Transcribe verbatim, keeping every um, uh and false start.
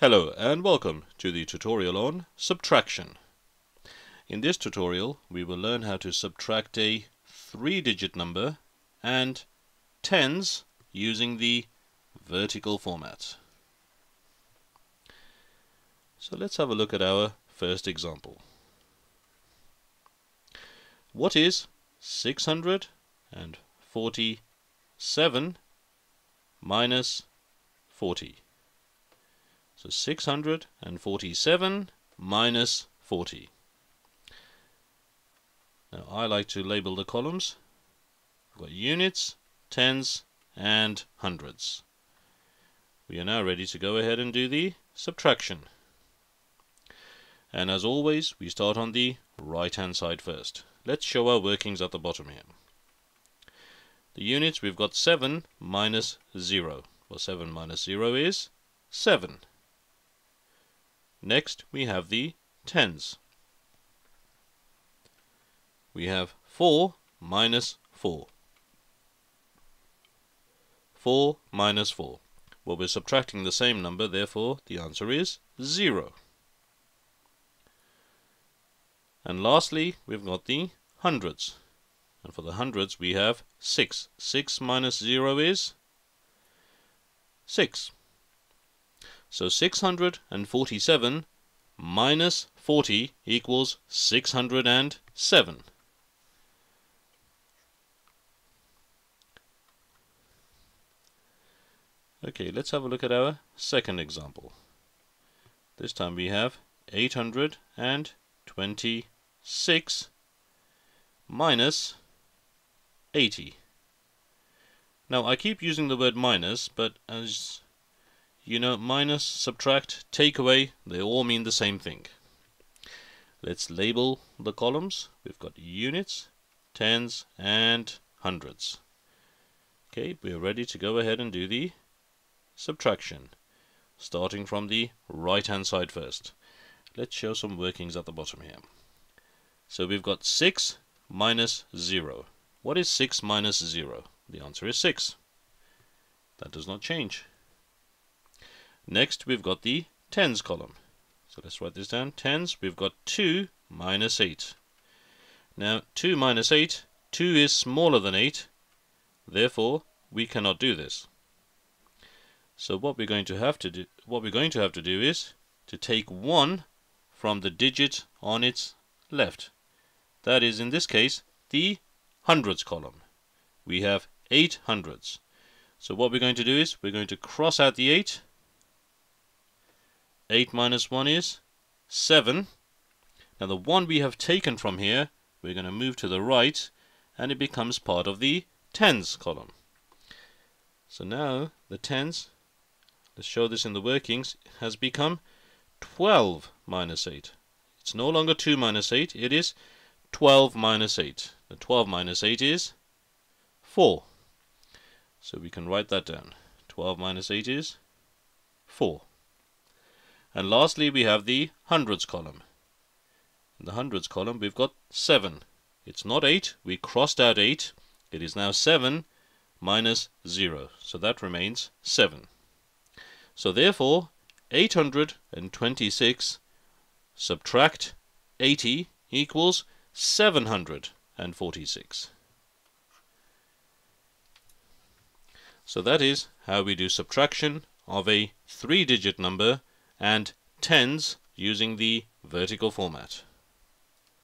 Hello and welcome to the tutorial on subtraction. In this tutorial we will learn how to subtract a three-digit number and tens using the vertical format. So let's have a look at our first example. What is six hundred forty-seven minus forty? So six hundred forty-seven minus forty. Now I like to label the columns. We've got units, tens and hundreds. We are now ready to go ahead and do the subtraction. And as always, we start on the right hand side first. Let's show our workings at the bottom here. The units, we've got seven minus zero. Well, seven minus zero is seven. Next, we have the tens. We have four minus four. four minus four. Well, we're subtracting the same number, therefore the answer is zero. And lastly, we've got the hundreds. And for the hundreds, we have six. six minus zero is six. So six hundred forty-seven minus forty equals six hundred seven. Okay, let's have a look at our second example. This time we have eight hundred twenty-six minus eighty. Now I keep using the word minus, but as you know, minus, subtract, take away, they all mean the same thing. Let's label the columns. We've got units, tens, and hundreds. Okay, we're ready to go ahead and do the subtraction, starting from the right-hand side first. Let's show some workings at the bottom here. So we've got six minus zero. What is six minus zero? The answer is six. That does not change. Next, we've got the tens column. So let's write this down. Tens, we've got two minus eight. Now, two minus eight, two is smaller than eight. Therefore, we cannot do this. So what we're going to have to do, what we're going to have to do is to take one from the digit on its left. That is, in this case, the hundreds column. We have eight hundreds. So what we're going to do is we're going to cross out the eight. eight minus one is seven. Now the one we have taken from here, we're going to move to the right, and it becomes part of the tens column. So now the tens, let's show this in the workings, has become twelve minus eight. It's no longer two minus eight, it is twelve minus eight. The twelve minus eight is four. So we can write that down. twelve minus eight is four. And lastly, we have the hundreds column. In the hundreds column, we've got seven. It's not eight. We crossed out eight. It is now seven minus zero. So that remains seven. So therefore, eight hundred twenty-six subtract eighty equals seven hundred forty-six. So that is how we do subtraction of a three-digit number and tens using the vertical format.